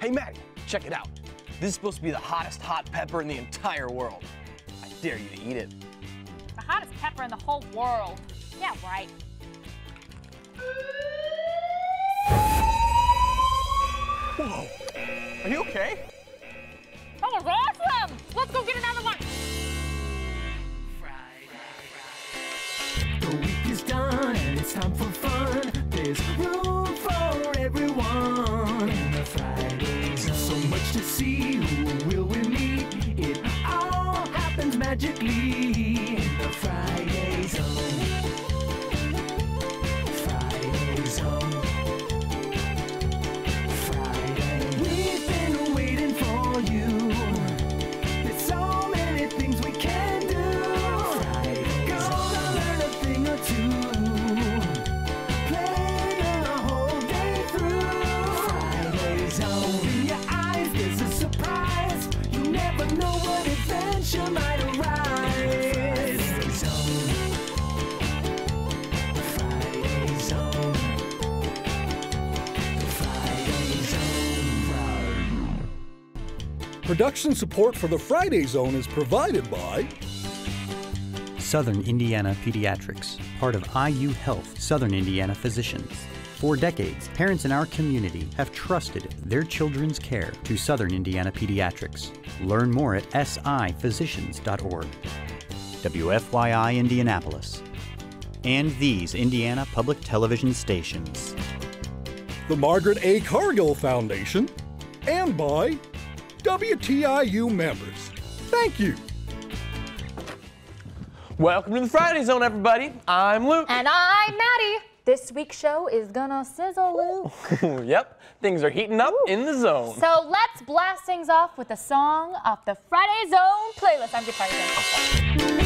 Hey, Maddie, check it out. This is supposed to be the hottest hot pepper in the entire world. I dare you to eat it. The hottest pepper in the whole world. Yeah, right. Whoa, are you okay? That was awesome! Let's go get another one. The week is done and it's time for fun. There's room for everyone in the Friday Zone. So much to see, who will we meet? It all happens magically in the Friday Zone. Friday Zone. Production support for the Friday Zone is provided by Southern Indiana Pediatrics, part of IU Health Southern Indiana Physicians. For decades, parents in our community have trusted their children's care to Southern Indiana Pediatrics. Learn more at siphysicians.org. WFYI Indianapolis, and these Indiana Public Television stations. The Margaret A. Cargill Foundation, and by WTIU members. Thank you. Welcome to the Friday Zone, everybody. I'm Luke. And I'm Maddie. This week's show is gonna sizzle, Luke. Yep, things are heating up in the zone. So let's blast things off with a song off the Friday Zone playlist. I'm just Friday Zone.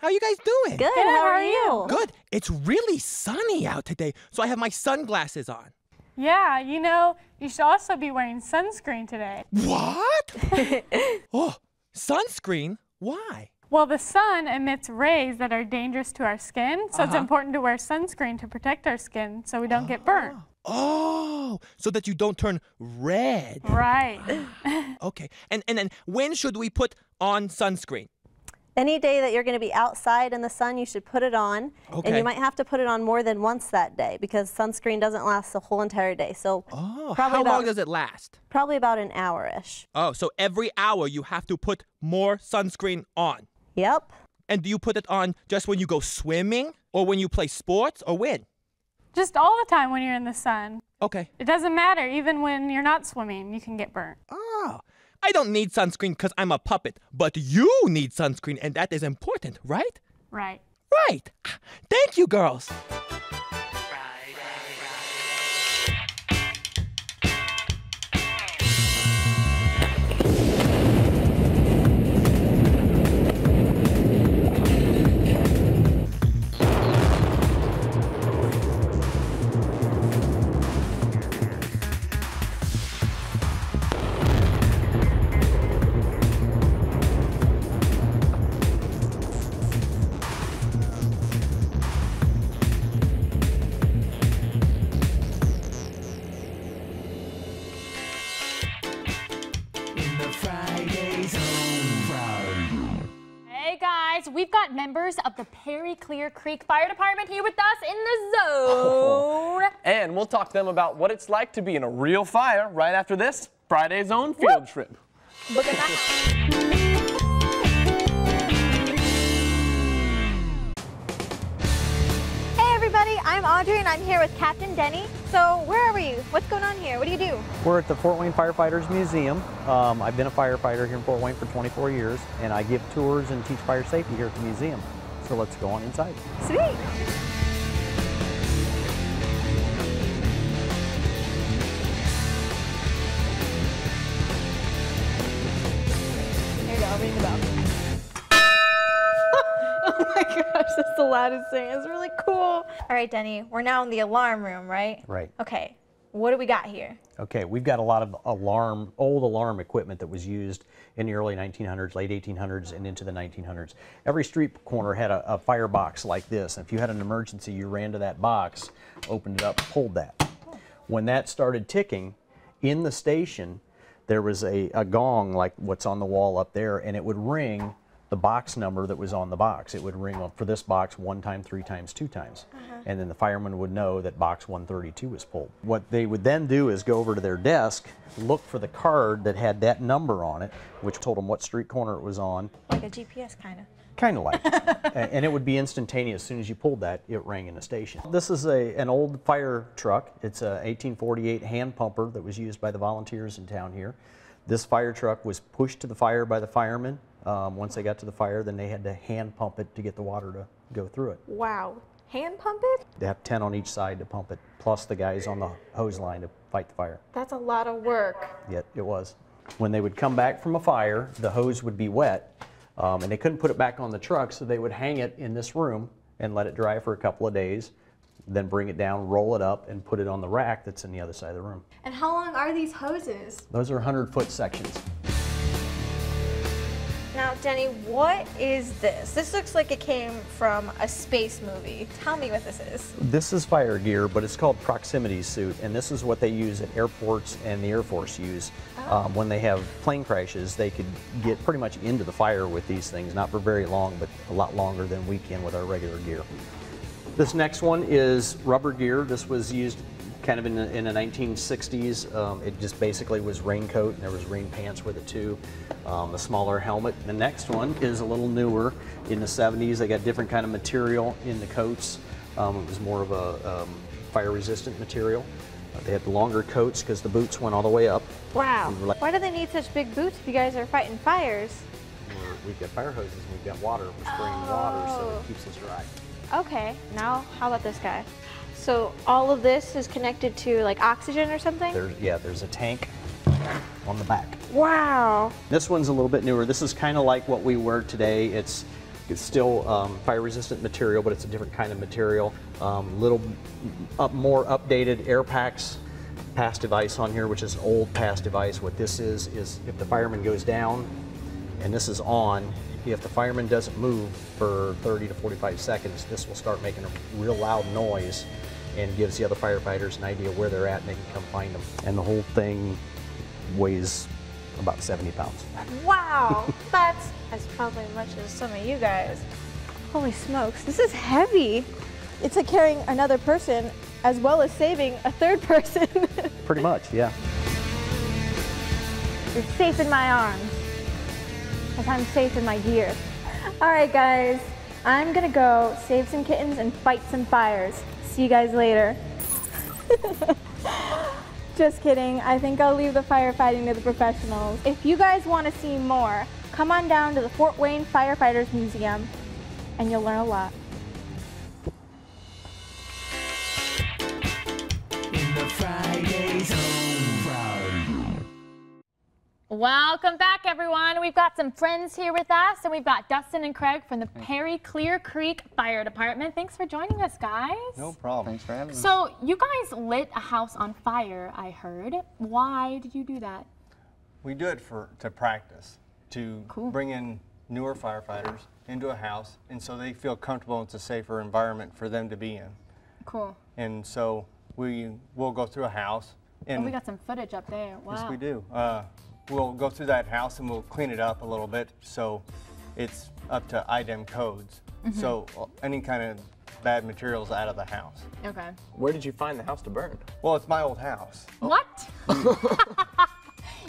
How you guys doing? Good, how are you? Good. It's really sunny out today, so I have my sunglasses on. Yeah, you know, you should also be wearing sunscreen today. What? Oh, sunscreen? Why? Well, the sun emits rays that are dangerous to our skin, so it's important to wear sunscreen to protect our skin so we don't get burnt. Oh, so that you don't turn red. Right. Okay, and when should we put on sunscreen? Any day that you're going to be outside in the sun, you should put it on. Okay. And you might have to put it on more than once that day because sunscreen doesn't last the whole entire day. So how long does it last? Probably about an hour-ish. Oh, so every hour you have to put more sunscreen on. Yep. And do you put it on just when you go swimming or when you play sports or when? Just all the time when you're in the sun. Okay. It doesn't matter. Even when you're not swimming, you can get burnt. Oh. I don't need sunscreen because I'm a puppet, but you need sunscreen, and that is important, right? Right. Right. Thank you, girls. Members of the Perry Clear Creek Fire Department here with us in the zone. Oh. And we'll talk to them about what it's like to be in a real fire right after this Friday Zone field trip. Look at that. I'm Audrey and I'm here with Captain Denny. So where are you? What's going on here? What do you do? We're at the Fort Wayne Firefighters Museum. I've been a firefighter here in Fort Wayne for 24 years and I give tours and teach fire safety here at the museum. So let's go on inside. Sweet. Here you go, ring the bell. That's the loudest thing. It's really cool. All right, Denny, we're now in the alarm room, right? Right. Okay, what do we got here? Okay, we've got a lot of old alarm equipment that was used in the early 1900s, late 1800s, and into the 1900s. Every street corner had a firebox like this. And if you had an emergency, you ran to that box, opened it up, pulled that. Cool. When that started ticking, in the station, there was a gong like what's on the wall up there, and it would ring the box number that was on the box. It would ring up for this box 1 time, 3 times, 2 times. And then the fireman would know that box 132 was pulled. What they would then do is go over to their desk, look for the card that had that number on it, which told them what street corner it was on. Like a GPS kind of. Kind of like. And it would be instantaneous. As soon as you pulled that, it rang in the station. This is an old fire truck. It's a 1848 hand pumper that was used by the volunteers in town here. This fire truck was pushed to the fire by the firemen. Once they got to the fire, then they had to hand pump it to get the water to go through it. Wow. Hand pump it? They have 10 on each side to pump it, plus the guys on the hose line to fight the fire. That's a lot of work. Yeah, it was. When they would come back from a fire, the hose would be wet, and they couldn't put it back on the truck, so they would hang it in this room and let it dry for a couple of days, then bring it down, roll it up, and put it on the rack that's in the other side of the room. And how long are these hoses? Those are 100-foot sections. Now, Denny, what is this? This looks like it came from a space movie. Tell me what this is. This is fire gear, but it's called proximity suit, and this is what they use at airports and the Air Force use. When they have plane crashes, they could get pretty much into the fire with these things, not for very long, but a lot longer than we can with our regular gear. This next one is rubber gear. This was used kind of in the 1960s. It just basically was raincoat, and there was rain pants with it too, a smaller helmet. The next one is a little newer. In the 70s, they got different kind of material in the coats. It was more of a fire-resistant material. They had longer coats because the boots went all the way up. Wow. Why do they need such big boots if you guys are fighting fires? We've got fire hoses, and we've got water. We're spraying water, so it keeps us dry. Okay, now how about this guy? So all of this is connected to like oxygen or something? There's a tank on the back. Wow. This one's a little bit newer. This is kind of like what we wear today. It's still fire-resistant material, but it's a different kind of material. Little more updated air packs. PASS device on here, which is an old PASS device. What this is if the fireman goes down and this is on, if the fireman doesn't move for 30 to 45 seconds, this will start making a real loud noise and gives the other firefighters an idea where they're at and they can come find them. And the whole thing weighs about 70 pounds. Wow, that's as probably as much as some of you guys. Holy smokes, this is heavy. It's like carrying another person as well as saving a third person. Pretty much, yeah. You're safe in my arms, as I'm safe in my gear. All right, guys, I'm gonna go save some kittens and fight some fires. See you guys later. Just kidding, I think I'll leave the firefighting to the professionals. If you guys wanna see more, come on down to the Fort Wayne Firefighters Museum and you'll learn a lot. In the Friday Zone. Welcome back, everyone. We've got some friends here with us, and we've got Dustin and Craig from the Perry Clear Creek Fire Department. Thanks for joining us, guys. No problem. Thanks for having us. So you guys lit a house on fire, I heard. Why did you do that? We do it to practice, to bring in newer firefighters into a house, and so they feel comfortable. It's a safer environment for them to be in. Cool. And so we will go through a house. And we got some footage up there. Wow. Yes, we do. We'll go through that house and we'll clean it up a little bit, so it's up to IDEM codes. Mm-hmm. So any kind of bad materials out of the house. Okay. Where did you find the house to burn? Well, it's my old house. What?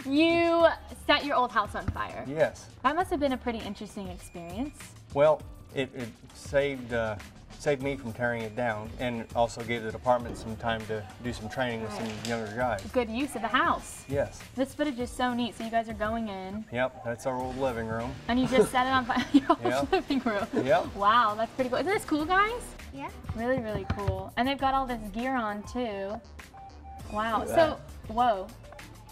You set your old house on fire. Yes. That must have been a pretty interesting experience. Well, it saved me from tearing it down, and also gave the department some time to do some training with some younger guys. Good use of the house. Yes. This footage is so neat. So you guys are going in. Yep, that's our old living room. And you just set it on fire. Living room. Yep. Wow, that's pretty cool. Isn't this cool, guys? Yeah. Really, really cool. And they've got all this gear on too. Wow. So, whoa.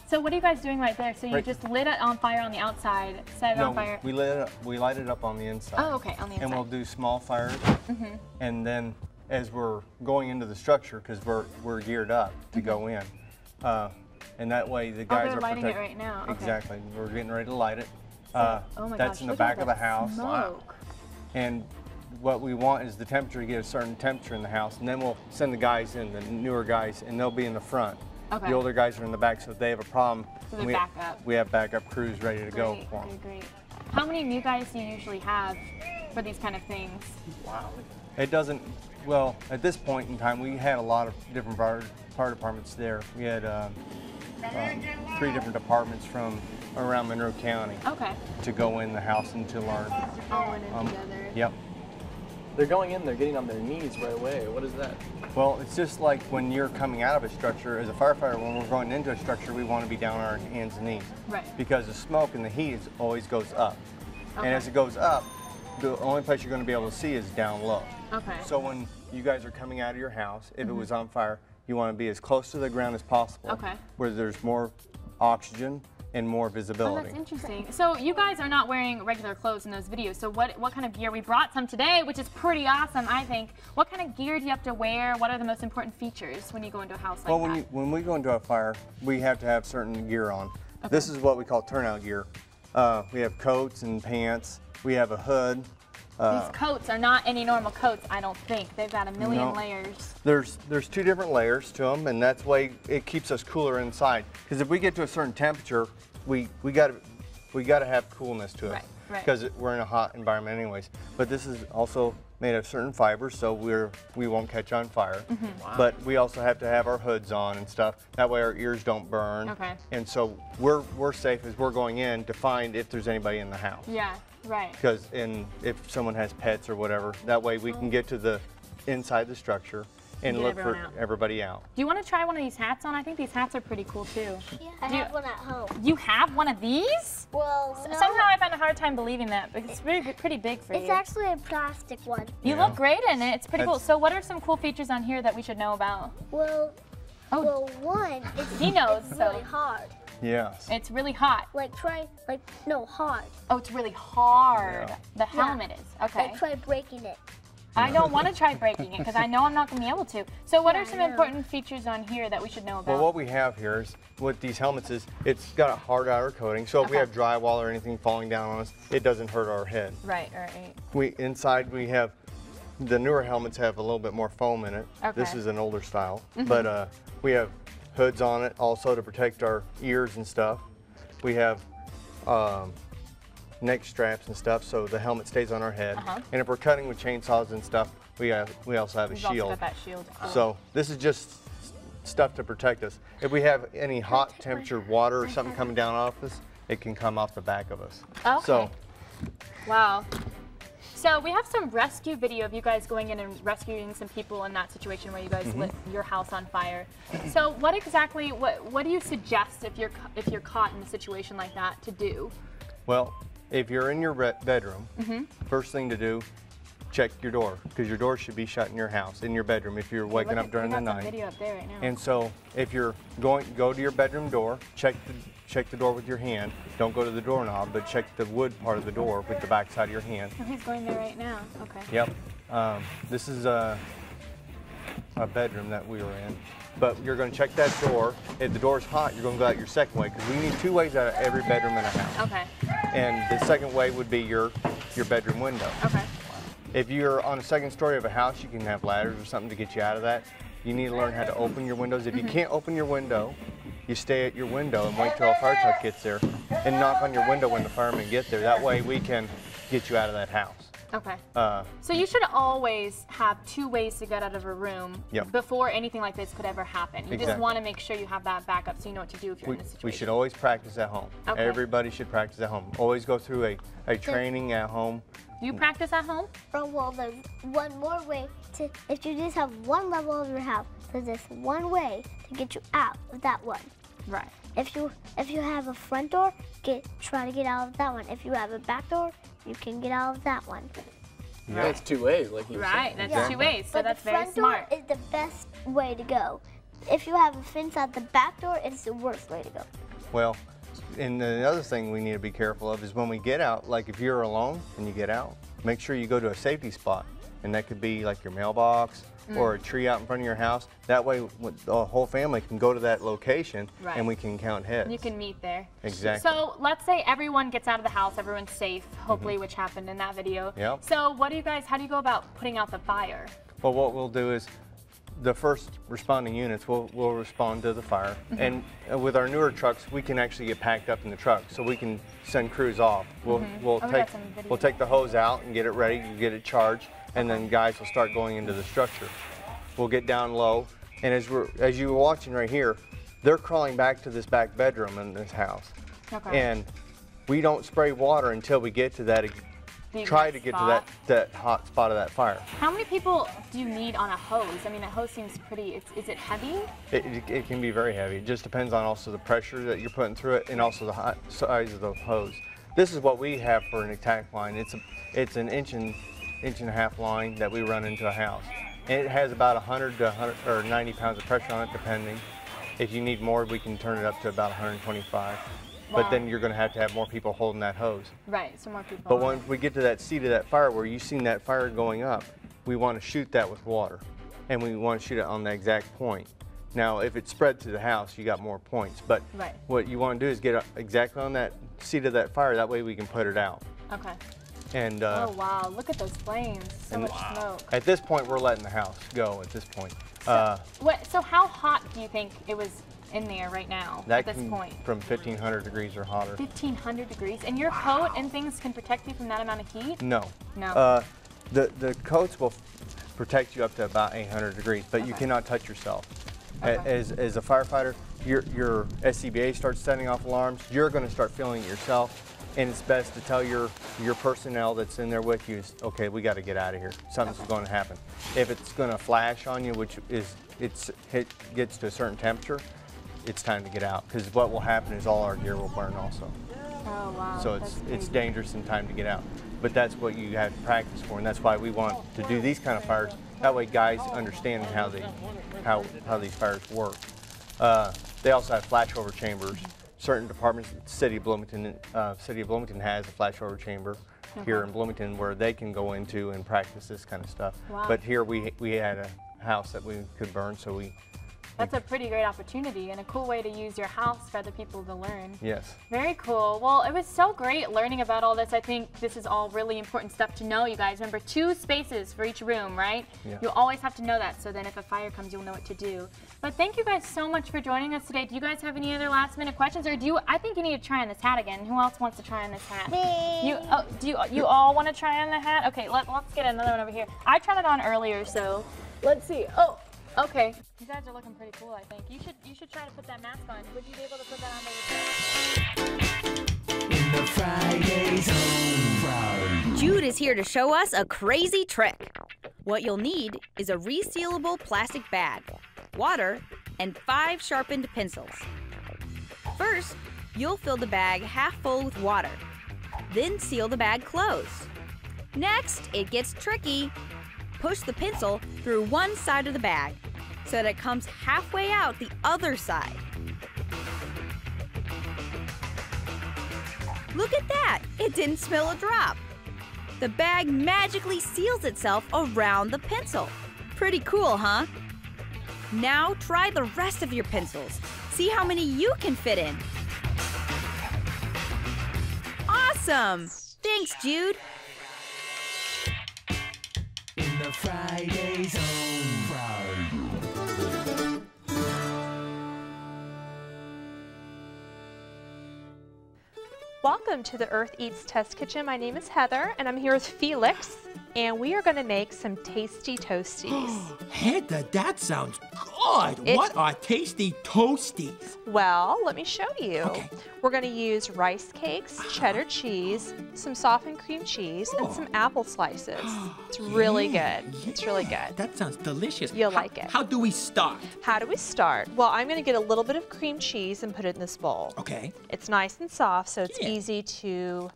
So what are you guys doing right there? So you just lit it on fire on the outside, set it on fire? No, we light it up on the inside. Oh, okay, on the inside. And we'll do small fires, and then as we're going into the structure, because we're geared up to go in, and that way the guys are lighting it right now. Okay. Exactly, we're getting ready to light it. Oh my gosh, in the back of the house. Smoke. And what we want is the temperature to get a certain temperature in the house, and then we'll send the guys in, the newer guys, and they'll be in the front. Okay. The older guys are in the back, so if they have a problem, so we back up. We have backup crews ready to go for them. Great. How many new guys do you usually have for these kind of things? Wow. It doesn't, well, at this point in time, we had a lot of different fire departments there. We had 3 different departments from around Monroe County to go in the house and to learn. All in together. Yep. They're going in, they're getting on their knees right away. What is that? Well, it's just like when you're coming out of a structure, as a firefighter, when we're going into a structure, we want to be down on our hands and knees. Right. Because the smoke and the heat always goes up. Okay. And as it goes up, the only place you're going to be able to see is down low. Okay. So when you guys are coming out of your house, if it was on fire, you want to be as close to the ground as possible. Okay. Where there's more oxygen and more visibility. Oh, that's interesting. So you guys are not wearing regular clothes in those videos. So what kind of gear? We brought some today, which is pretty awesome, I think. What kind of gear do you have to wear? What are the most important features when you go into a house like that? Well, when we go into a fire, we have to have certain gear on. Okay. This is what we call turnout gear. We have coats and pants. We have a hood. These coats are not any normal coats, I don't think. They've got a million layers. There's 2 different layers to them, and that's why it keeps us cooler inside. Because if we get to a certain temperature, we gotta have coolness to it. Because we're in a hot environment anyways. But this is also made of certain fibers, so we won't catch on fire. Wow. But we also have to have our hoods on and stuff. That way our ears don't burn. Okay. And so we're safe as we're going in to find if there's anybody in the house. Yeah. Right. Because if someone has pets or whatever, that way we can get to the inside the structure and look for everybody out. Do you want to try one of these hats on? I think these hats are pretty cool too. Yeah, I have one at home. You have one of these? Well, no. Somehow I find a hard time believing that, but it's pretty big for you. It's actually a plastic one. You look great in it. It's pretty cool. So what are some cool features on here that we should know about? Well, one is it's really hard. Yes. It's really hot. Hard. Oh, it's really hard. Yeah. The helmet is. Okay. Like try breaking it. I don't want to try breaking it because I know I'm not going to be able to. So what are some important features on here that we should know about? Well, what we have here is with these helmets is it's got a hard outer coating. So if we have drywall or anything falling down on us, it doesn't hurt our head. Right, right. Inside we have the newer helmets have a little bit more foam in it. Okay. This is an older style, but we have hoods on it also to protect our ears and stuff. We have neck straps and stuff, so the helmet stays on our head. And if we're cutting with chainsaws and stuff, we also have a shield. So this is just stuff to protect us. If we have any hot temperature water or something coming down off us, it can come off the back of us. Okay. So, wow. So we have some rescue video of you guys going in and rescuing some people in that situation where you guys lit your house on fire. So what exactly, what do you suggest if you're caught in a situation like that to do? Well, if you're in your bedroom, first thing to do, check your door, because your door should be shut in your house, in your bedroom, if you're waking up during the night. Video up there right now. And so if you're going, go to your bedroom door, check the door with your hand. Don't go to the doorknob, but check the wood part of the door with the back side of your hand. Oh, he's going there right now. Okay. Yep. This is a bedroom that we were in. But you're going to check that door. If the door's hot, you're going to go out your second way, because we need two ways out of every bedroom in a house. Okay. And the second way would be your bedroom window. Okay. If you're on the second story of a house, you can have ladders or something to get you out of that. You need to learn how to open your windows. If you can't open your window, you stay at your window and wait till a fire truck gets there and knock on your window when the firemen get there. That way we can get you out of that house. Okay. So you should always have two ways to get out of a room before anything like this could ever happen. You just want to make sure you have that backup so you know what to do if you're in this situation. We should always practice at home. Okay. Everybody should practice at home. Always go through a training at home. Do you practice at home? Oh, well, there's one more way to, if you just have one level of your house, there's this one way to get you out of that one. Right. If you have a front door, try to get out of that one. If you have a back door, you can get out of that one. Right. That's two ways, like you said. That's two ways, so that's very smart. The front door is the best way to go. If you have a fence at the back door, it's the worst way to go. Well, and the other thing we need to be careful of is when we get out, like if you're alone and you get out, make sure you go to a safety spot. And that could be like your mailbox or a tree out in front of your house. That way the whole family can go to that location and we can count heads. You can meet there. Exactly. So let's say everyone gets out of the house, everyone's safe, hopefully, which happened in that video. Yep. So what do you guys, how do you go about putting out the fire? Well, what we'll do is the first responding units will respond to the fire. And with our newer trucks, we can actually get packed up in the truck, so we can send crews off. We'll take the hose out and get it ready, get it charged. And then guys will start going into the structure. We'll get down low, and as you were watching right here, they're crawling back to this back bedroom in this house. Okay. And we don't spray water until we get to that, try to get to that hot spot of that fire. How many people do you need on a hose? I mean, a hose seems pretty, is it heavy? It can be very heavy. It just depends on also the pressure that you're putting through it and also the hot size of the hose. This is what we have for an attack line. It's an inch and a half line that we run into a house. And it has about 100 to 190 pounds of pressure on it, depending. If you need more, we can turn it up to about 125. Wow. But then you're going to have more people holding that hose. Right, so more people. But once we get to that seat of that fire where you've seen that fire going up, we want to shoot that with water. And we want to shoot it on the exact point. Now, if it's spread to the house, you got more points. But what you want to do is get exactly on that seat of that fire. That way we can put it out. Okay. And, oh wow, look at those flames, so much smoke. At this point, we're letting the house go at this point. So, so how hot do you think it was in there right now at this point? From 1,500 degrees or hotter. 1,500 degrees, and your coat and things can protect you from that amount of heat? No. No. The coats will protect you up to about 800 degrees, but you cannot touch yourself. Okay. As a firefighter, your SCBA starts setting off alarms, you're gonna start feeling it yourself. And it's best to tell your personnel that's in there with you, okay, we got to get out of here. Something's going to happen. If it's going to flash on you, which is it gets to a certain temperature, it's time to get out, because what will happen is all our gear will burn also. Oh wow! So it's dangerous and time to get out. But that's what you have to practice for, and that's why we want to do these kind of fires. That way, guys understand how these fires work. They also have flashover chambers. certain departments, City of Bloomington has a flashover chamber here in Bloomington where they can go into and practice this kind of stuff. Wow. But here we had a house that we could burn, so we... That's a pretty great opportunity and a cool way to use your house for other people to learn. Yes. Very cool. Well, it was so great learning about all this. I think this is all really important stuff to know, you guys. Remember, 2 spaces for each room, right? Yeah. You always have to know that, so then if a fire comes, you'll know what to do. But thank you guys so much for joining us today. Do you guys have any other last minute questions, or do you, I think you need to try on this hat again. Who else wants to try on this hat? Me. You, oh, do you, you all want to try on the hat? Okay, let's get another one over here. I tried it on earlier, so let's see. Oh. Okay. You guys are looking pretty cool, I think. You should try to put that mask on. Would you be able to put that on there? In the Friday Zone. Jude is here to show us a crazy trick. What you'll need is a resealable plastic bag, water, and 5 sharpened pencils. First, you'll fill the bag half full with water. Then seal the bag closed. Next, it gets tricky. Push the pencil through one side of the bag so that it comes halfway out the other side. Look at that! It didn't spill a drop. The bag magically seals itself around the pencil. Pretty cool, huh? Now try the rest of your pencils. See how many you can fit in. Awesome! Thanks, Jude. The Friday Zone. Welcome to the Earth Eats Test Kitchen. My name is Heather, and I'm here with Felix, and we are going to make some tasty toasties. Heather, that sounds good. What are tasty toasties? Well, let me show you. Okay. We're going to use rice cakes, cheddar cheese, some softened cream cheese, and some apple slices. It's really good. Yeah. It's really good. That sounds delicious. You'll like it. How do we start? How do we start? Well, I'm going to get a little bit of cream cheese and put it in this bowl. Okay. It's nice and soft, so it's easy to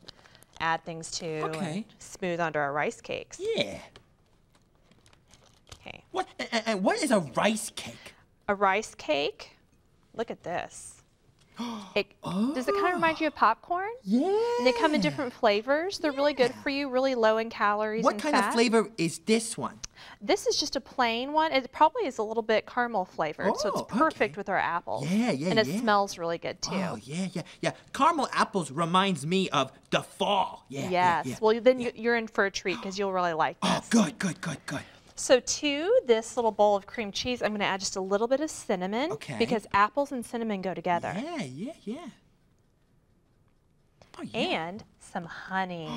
add things to and smooth under our rice cakes. Yeah. Okay. What is a rice cake? A rice cake? Look at this. Does it kind of remind you of popcorn? Yeah. And they come in different flavors. They're really good for you, really low in calories and fat. What kind of flavor is this one? This is just a plain one. It probably is a little bit caramel flavored, so it's perfect with our apple. Yeah, yeah, and it smells really good, too. Oh, yeah, yeah, yeah. Caramel apples reminds me of the fall. Yeah, yes. Yeah, yeah, well, then you're in for a treat because you'll really like this. Oh, good, good, good, good. So to this little bowl of cream cheese, I'm going to add just a little bit of cinnamon because apples and cinnamon go together. Yeah, yeah, yeah. Oh, yeah. And some honey.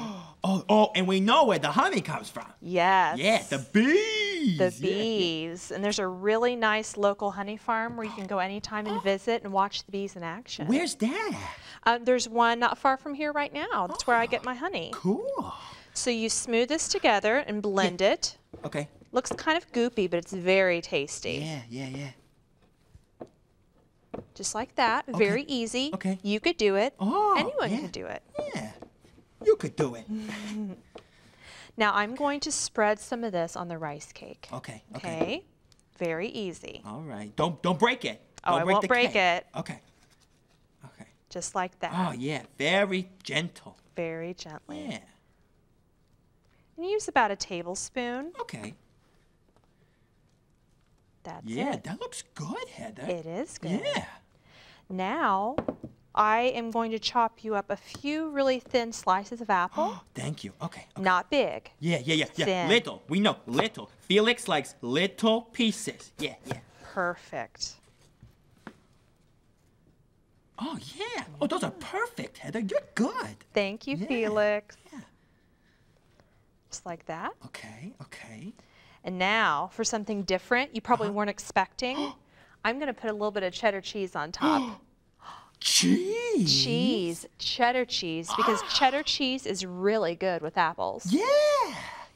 And we know where the honey comes from. Yes. Yeah, the bees. The bees. And there's a really nice local honey farm where you can go anytime and visit and watch the bees in action. Where's that? There's one not far from here right now. That's where I get my honey. Cool. So you smooth this together and blend it. Okay. Looks kind of goopy, but it's very tasty. Yeah, yeah, yeah. Just like that, very easy. Okay. You could do it. Anyone can do it. Yeah, you could do it. Now I'm going to spread some of this on the rice cake. Okay. Okay. Okay. Very easy. All right. Don't break it. Oh, I won't break it. Okay. Okay. Just like that. Oh yeah, very gentle. Very gently. Yeah. And use about a tablespoon. Okay. That's it. That looks good, Heather. It is good. Yeah. Now, I am going to chop you up a few really thin slices of apple. Thank you. Okay, okay. Not big. Yeah, yeah, yeah. Thin. Little. We know. Little. Felix likes little pieces. Yeah, yeah. Perfect. Oh, yeah. Oh, those are perfect, Heather. You're good. Thank you, Felix. Yeah. Just like that. Okay, okay. And now, for something different you probably weren't expecting, I'm going to put a little bit of cheddar cheese on top. Cheese? Cheese. Cheddar cheese, because cheddar cheese is really good with apples. Yeah,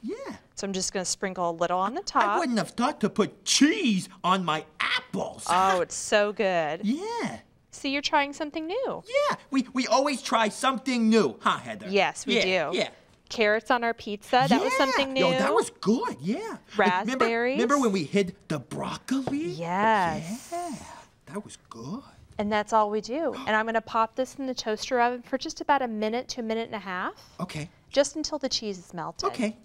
yeah. So I'm just going to sprinkle a little on the top. I wouldn't have thought to put cheese on my apples. Oh, it's so good. Yeah. See, you're trying something new. Yeah, we always try something new, huh, Heather? Yes, we do. Yeah. Carrots on our pizza, that was something new. Yo, that was good, yeah. Raspberries. Remember when we hid the broccoli? Yes. Yeah, that was good. And that's all we do. And I'm going to pop this in the toaster oven for just about a minute to a minute and a half. Okay. Just until the cheese is melted. Okay.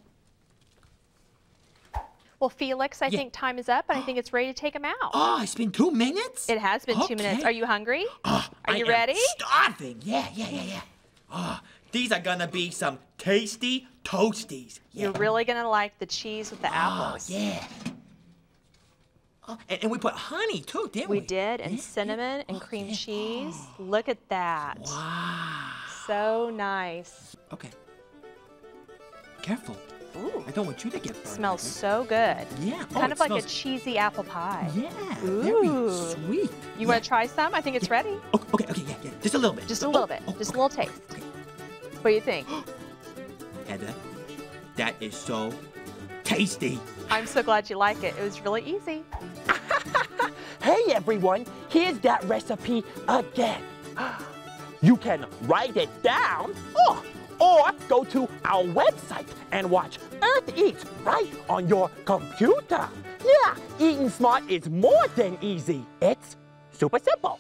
Well, Felix, I think time is up, and I think it's ready to take them out. Oh, it's been 2 minutes? It has been 2 minutes. Are you hungry? Are you ready? I'm starving. Yeah. Oh, these are going to be some tasty toasties. Yeah. You're really going to like the cheese with the apples. Yeah. Oh, and we put honey, too, didn't we? We did, and cinnamon and cream cheese. Look at that. Wow. So nice. Okay. Careful. Ooh. I don't want you to get burned. Smells so good. Yeah. Kind of like a cheesy apple pie. Yeah. Ooh. Very sweet. You want to try some? I think it's ready. Okay. Just a little bit. Just a little bit. Just a little taste. Okay. What do you think? Heather, that is so tasty. I'm so glad you like it. It was really easy. Hey, everyone. Here's that recipe again. You can write it down. Or go to our website and watch Earth Eats right on your computer. Yeah, eating smart is more than easy. It's super simple.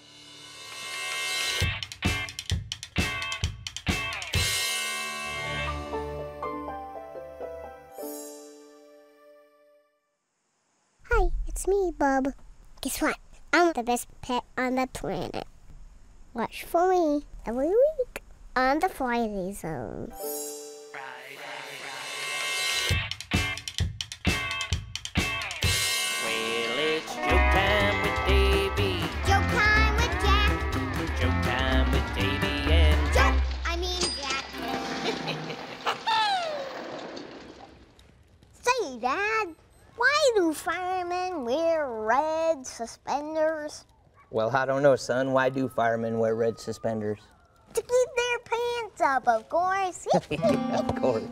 Hi, it's me, Bub. Guess what? I'm the best pet on the planet. Watch for me every week on the Friday Zone. Well, it's showtime with Davy. Showtime with Jack. Showtime with Davy and Jack. I mean Jack. Say, Dad, why do firemen wear red suspenders? Well, I don't know, son. Why do firemen wear red suspenders? To keep their pants up, of course. Yeah, of course.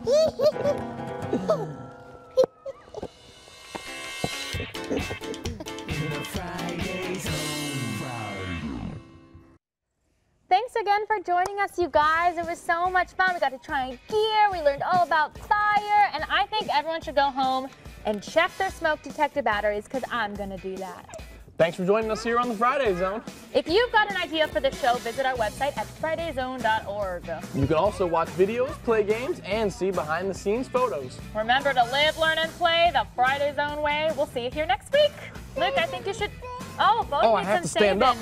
Thanks again for joining us, you guys. It was so much fun. We got to try on gear. We learned all about fire. And I think everyone should go home and check their smoke detector batteries, because I'm going to do that. Thanks for joining us here on the Friday Zone. If you've got an idea for the show, visit our website at fridayzone.org. You can also watch videos, play games, and see behind-the-scenes photos. Remember to live, learn, and play the Friday Zone way. We'll see you here next week. Luke, I think you should... Oh, both of you can stand up.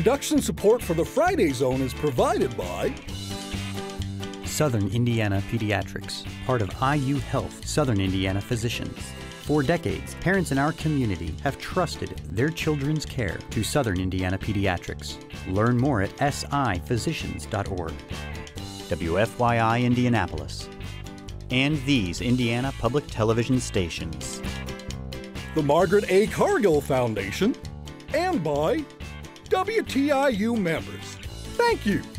Production support for the Friday Zone is provided by Southern Indiana Pediatrics, part of IU Health Southern Indiana Physicians. For decades, parents in our community have trusted their children's care to Southern Indiana Pediatrics. Learn more at siphysicians.org. WFYI Indianapolis, and these Indiana Public Television stations. The Margaret A. Cargill Foundation, and by WTIU members. Thank you.